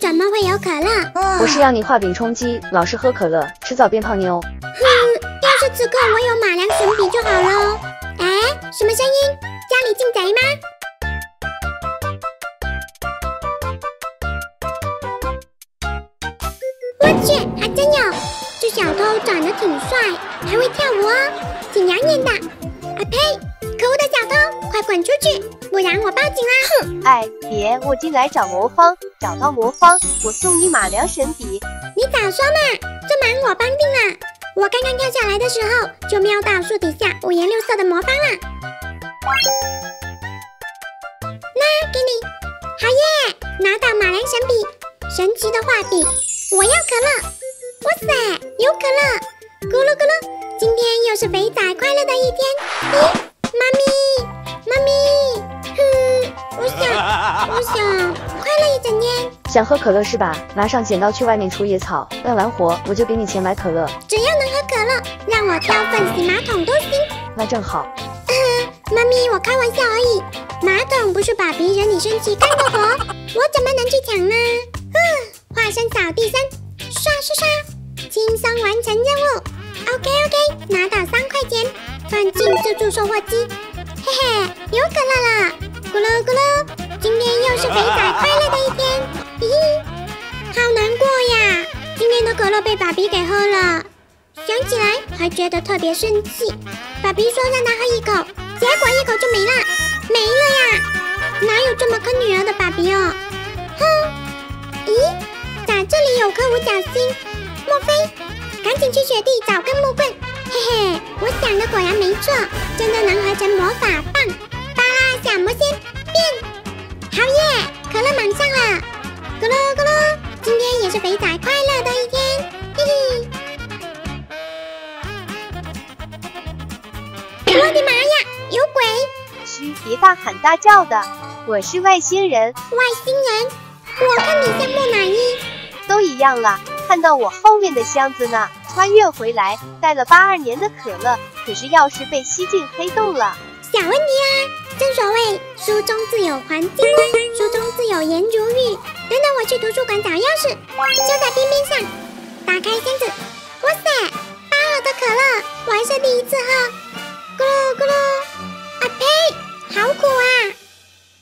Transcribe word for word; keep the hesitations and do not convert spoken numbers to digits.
怎么会有可乐？哦、我是让你画饼充饥，老是喝可乐，迟早变泡妞。哼、嗯，要是此刻我有马良神笔就好喽。哎，什么声音？家里进贼吗？ 去，还真有！这小偷长得挺帅，还会跳舞哦，挺养眼的。啊呸！可恶的小偷，快滚出去，不然我报警啦！哼！哎，别！我进来找魔方，找到魔方，我送你马良神笔。你早说嘛，这忙我帮定了。我刚刚跳下来的时候，就瞄到树底下五颜六色的魔方了。那给你，好耶！拿到马良神笔，神奇的画笔。 我要可乐！哇塞，有可乐！咕噜咕噜，今天又是肥仔快乐的一天。咦，妈咪，妈咪，哼，我想，我想快乐一整天。想喝可乐是吧？拿上剪刀去外面除野草，要完活我就给你钱买可乐。只要能喝可乐，让我挑粪洗马桶都行。那正好。呃，妈咪，我开玩笑而已。马桶不是把别人你身体干的活，我怎么能去抢呢？嗯。 化身扫地僧，刷刷刷，轻松完成任务。OK OK， 拿到三块钱，放进自助售货机。嘿嘿，有可乐了！咕噜咕噜，今天又是肥仔快乐的一天。嘿嘿，好难过呀！今天的可乐被爸比给喝了，想起来还觉得特别生气。爸比说让他喝一口，结果一口就没了，没了呀！哪有这么坑女儿的爸比哦？哼，咦？ 这里有颗五角星，莫非？赶紧去雪地找根木棍，嘿嘿，我想的果然没错，真的能合成魔法棒！巴拉小魔仙变，好耶！可乐满上了，咕噜咕噜，今天也是肥仔快乐的一天，嘿嘿！我的妈呀，有鬼！嘘，别大喊大叫的，我是外星人。外星人，我看你像木乃伊。 都一样啦，看到我后面的箱子呢，穿越回来带了八二年的可乐，可是钥匙被吸进黑洞了。小问题啦、啊，正所谓书中自有黄金屋，书中自有颜如玉。等等，我去图书馆找钥匙，就在边边上。打开箱子，哇塞，八二的可乐，我还是第一次喝。咕噜咕噜，啊呸，好苦啊！